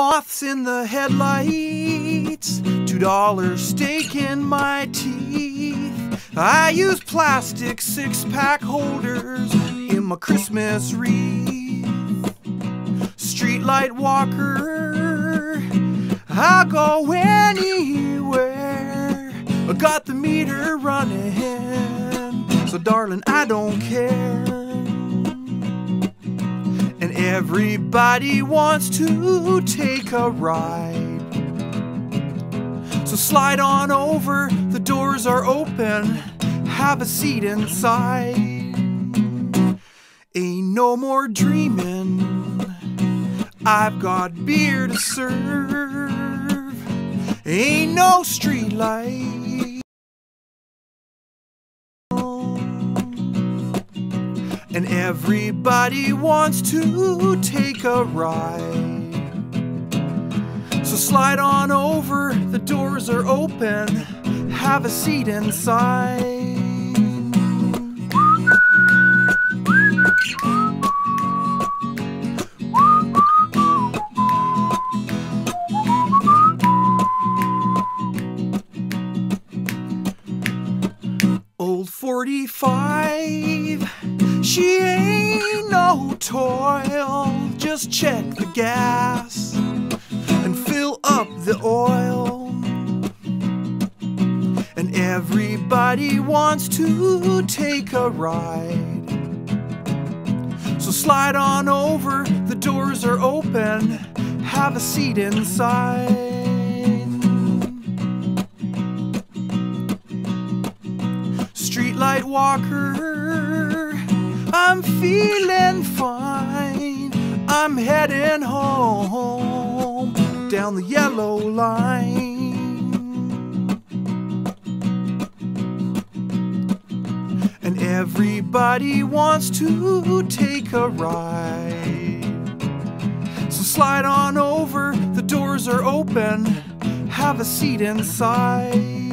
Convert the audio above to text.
Moths in the headlights, $2 steak in my teeth. I use plastic 6-pack holders in my Christmas wreath. Streetlight walker, I'll go anywhere. I got the meter running, so darling, I don't care. Everybody wants to take a ride, so slide on over, the doors are open, have a seat inside. Ain't no more dreaming, I've got beer to serve. Ain't no street light, and everybody wants to take a ride, so slide on over, the doors are open, have a seat inside. Old 45, she ain't no toil, just check the gas and fill up the oil. And everybody wants to take a ride, so slide on over, the doors are open, have a seat inside. Streetlight walker, I'm feeling fine. I'm heading home down the yellow line. And everybody wants to take a ride, so slide on over, the doors are open, have a seat inside.